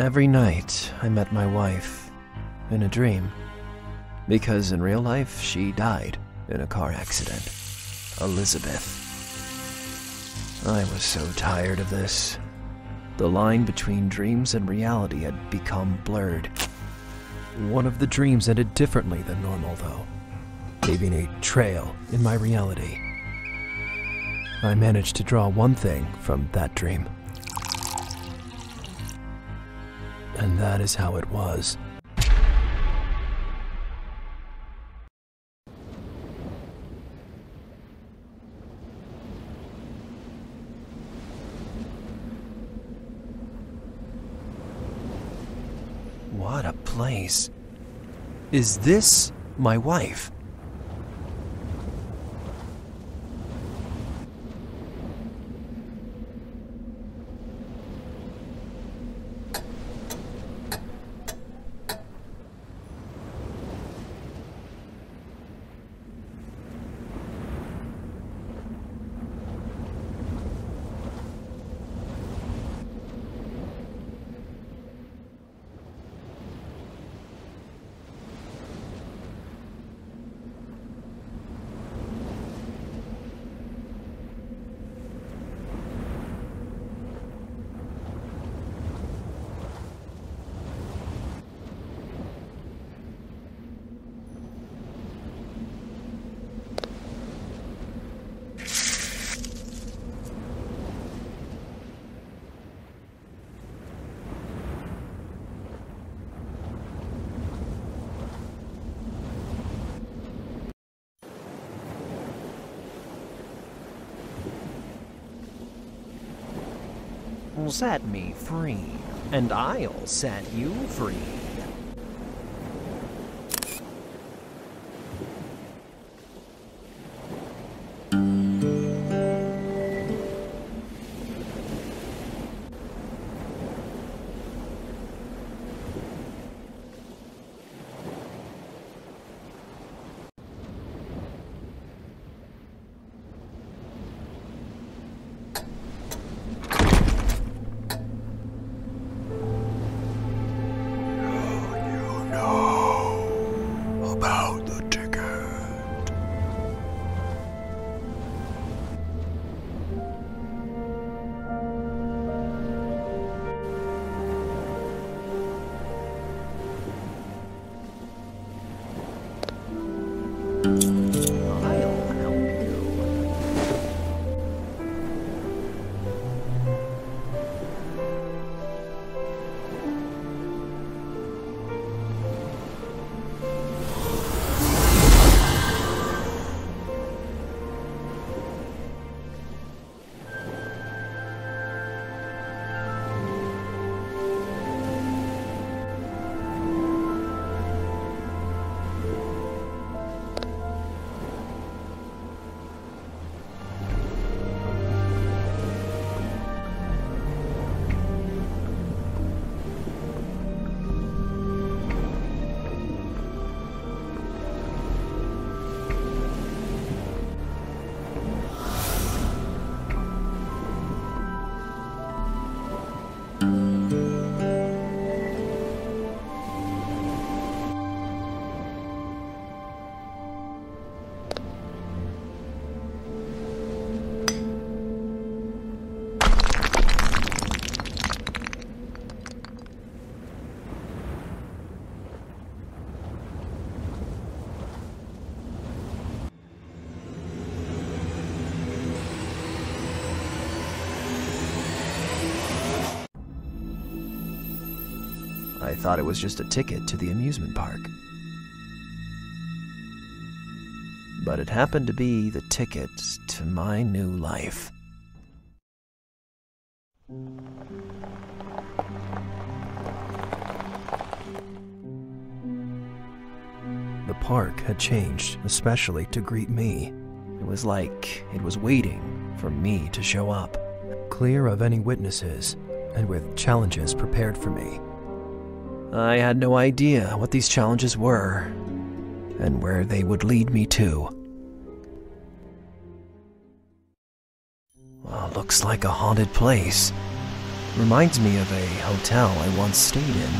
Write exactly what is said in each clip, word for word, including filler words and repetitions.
Every night, I met my wife in a dream, because in real life, she died in a car accident. Elizabeth. I was so tired of this. The line between dreams and reality had become blurred. One of the dreams ended differently than normal, though, leaving a trail in my reality. I managed to draw one thing from that dream. And that is how it was. What a place. Is this my wife? Set me free, and I'll set you free. I thought it was just a ticket to the amusement park. But it happened to be the ticket to my new life. The park had changed, especially to greet me. It was like it was waiting for me to show up, clear of any witnesses, and with challenges prepared for me. I had no idea what these challenges were, and where they would lead me to. Well, looks like a haunted place. Reminds me of a hotel I once stayed in.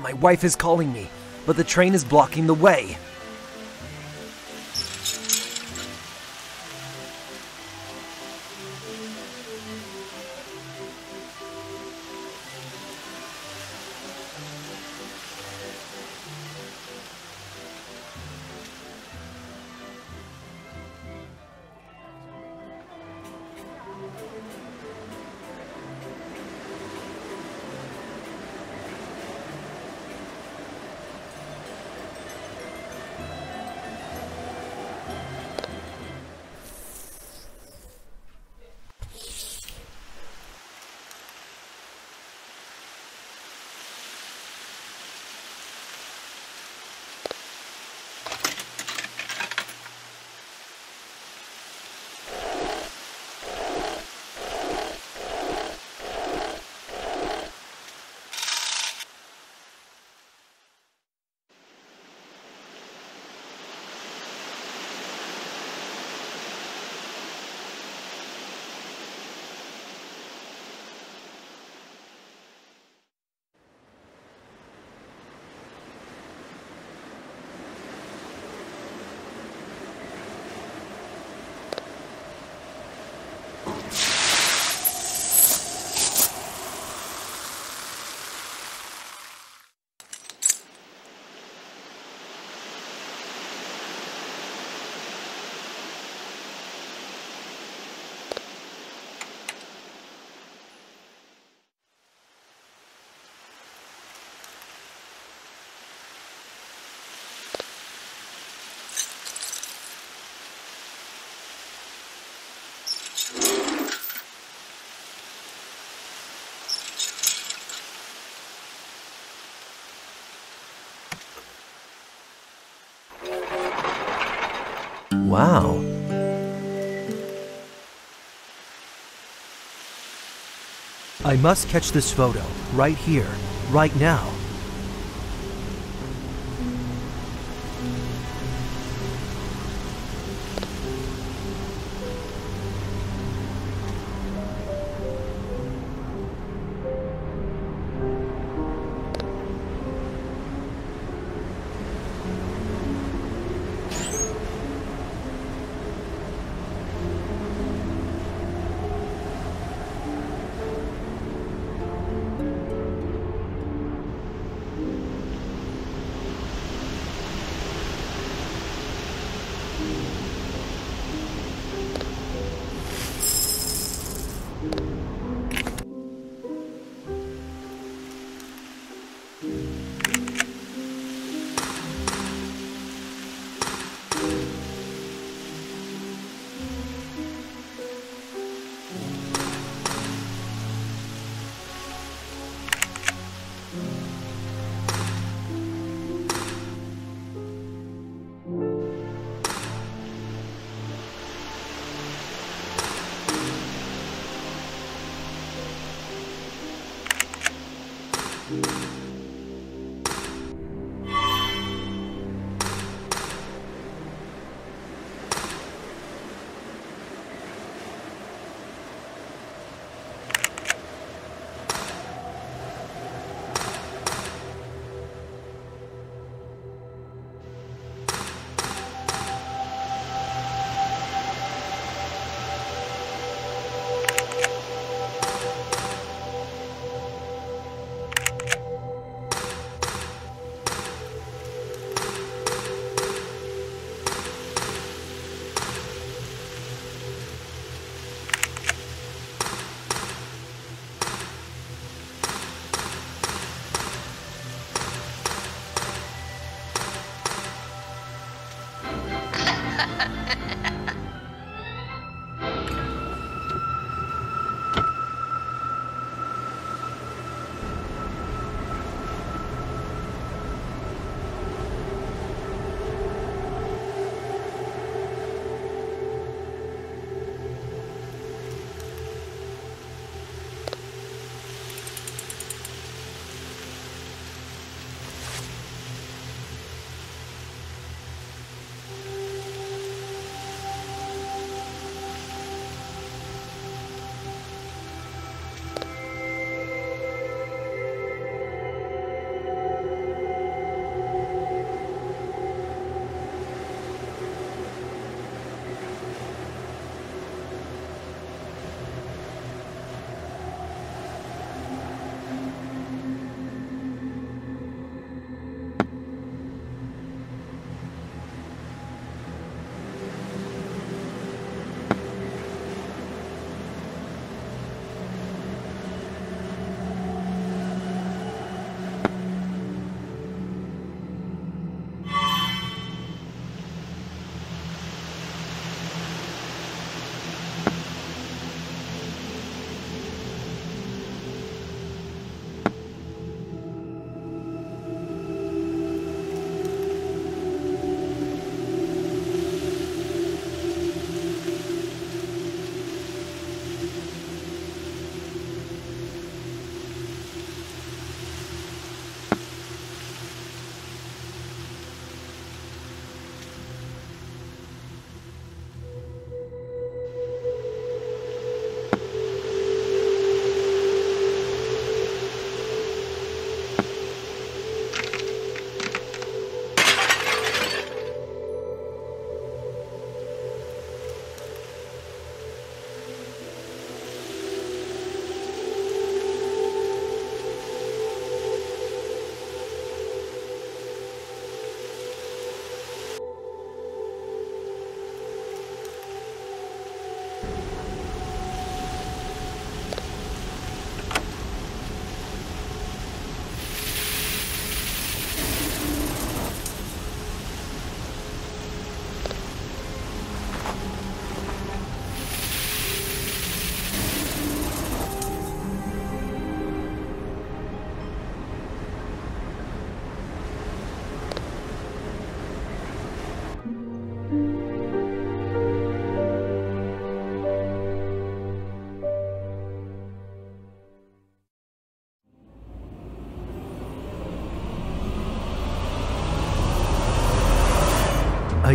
my wife is calling me, but the train is blocking the way. Wow. I must catch this photo, right here, right now.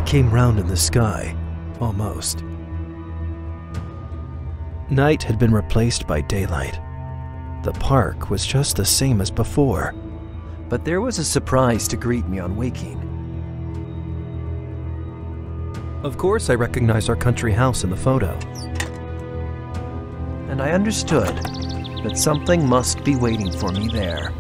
came round in the sky, almost. Night had been replaced by daylight. The park was just the same as before, but there was a surprise to greet me on waking. Of course, I recognized our country house in the photo, and I understood that something must be waiting for me there.